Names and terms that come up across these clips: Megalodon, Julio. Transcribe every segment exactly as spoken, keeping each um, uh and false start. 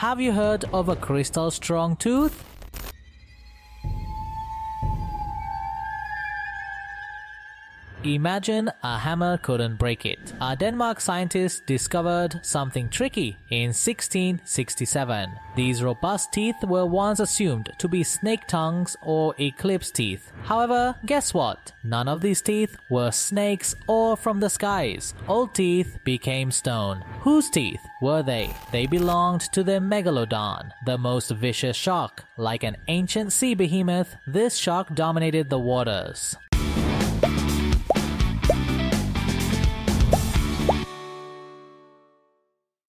Have you heard of a crystal strong tooth? Imagine a hammer couldn't break it. A Denmark scientist discovered something tricky in sixteen sixty-seven. These robust teeth were once assumed to be snake tongues or eclipse teeth. However, guess what? None of these teeth were snakes or from the skies. Old teeth became stone. Whose teeth were they? They belonged to the Megalodon, the most vicious shark. Like an ancient sea behemoth, this shark dominated the waters.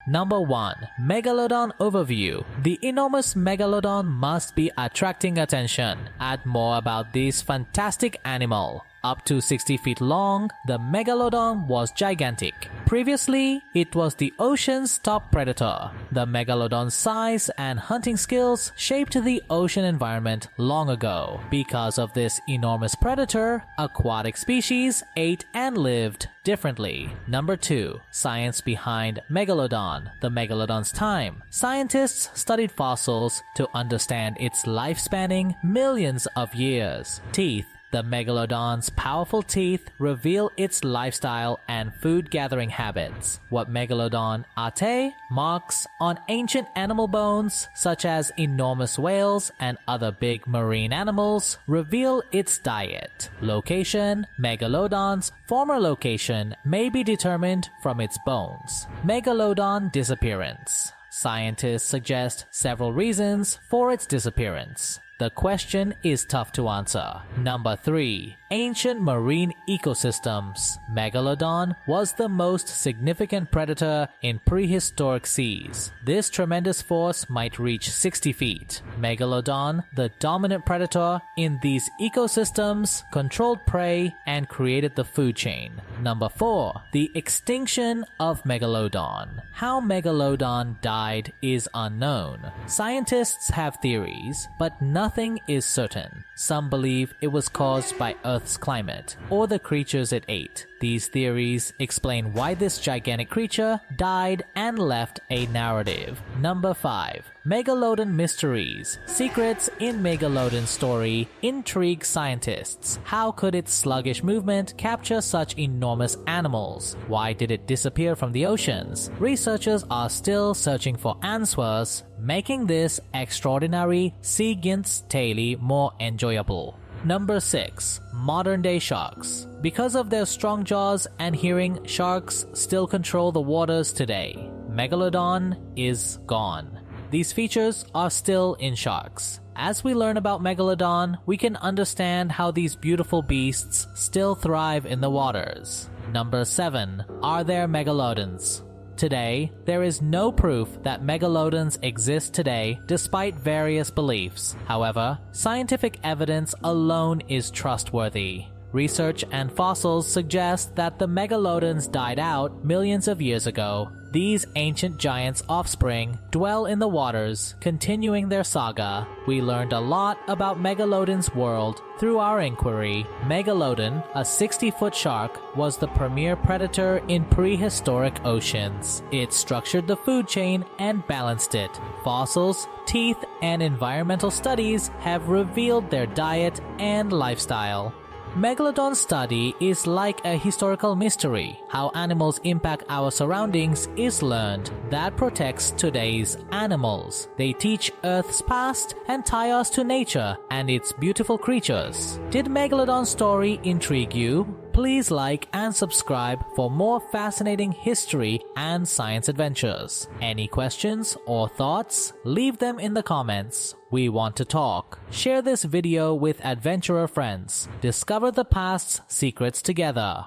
Number one. Megalodon overview. The enormous Megalodon must be attracting attention. Add more about this fantastic animal. Up to sixty feet long, the Megalodon was gigantic. Previously, it was the ocean's top predator. The Megalodon's size and hunting skills shaped the ocean environment long ago. Because of this enormous predator, aquatic species ate and lived differently. Number two. Science behind Megalodon. The Megalodon's time. Scientists studied fossils to understand its life spanning millions of years. Teeth. The Megalodon's powerful teeth reveal its lifestyle and food-gathering habits. What Megalodon ate marks on ancient animal bones, such as enormous whales and other big marine animals, reveal its diet. Location. Megalodon's former location may be determined from its bones. Megalodon disappearance. Scientists suggest several reasons for its disappearance. The question is tough to answer. Number three. Ancient marine ecosystems. Megalodon was the most significant predator in prehistoric seas. This tremendous force might reach sixty feet. Megalodon, the dominant predator in these ecosystems, controlled prey and created the food chain. Number four. The extinction of Megalodon. How Megalodon died is unknown. Scientists have theories, but nothing Nothing is certain. Some believe it was caused by Earth's climate or the creatures it ate. These theories explain why this gigantic creature died and left a narrative. Number five. Megalodon mysteries. Secrets in Megalodon's story intrigue scientists. How could its sluggish movement capture such enormous animals? Why did it disappear from the oceans? Researchers are still searching for answers, making this extraordinary Seagant's tale more enjoyable. Number six. Modern-day sharks. Because of their strong jaws and hearing, sharks still control the waters today. Megalodon is gone. These features are still in sharks. As we learn about Megalodon, we can understand how these beautiful beasts still thrive in the waters. Number seven. Are there Megalodons? Today, there is no proof that Megalodons exist today despite various beliefs. However, scientific evidence alone is trustworthy. Research and fossils suggest that the Megalodons died out millions of years ago. These ancient giants' offspring dwell in the waters, continuing their saga. We learned a lot about Megalodon's world through our inquiry. Megalodon, a sixty-foot shark, was the premier predator in prehistoric oceans. It structured the food chain and balanced it. Fossils, teeth, and environmental studies have revealed their diet and lifestyle. Megalodon's study is like a historical mystery. How animals impact our surroundings is learned. That protects today's animals. They teach Earth's past and tie us to nature and its beautiful creatures. Did Megalodon's story intrigue you? Please like and subscribe for more fascinating history and science adventures. Any questions or thoughts? Leave them in the comments. We want to talk. Share this video with adventurer friends. Discover the past's secrets together.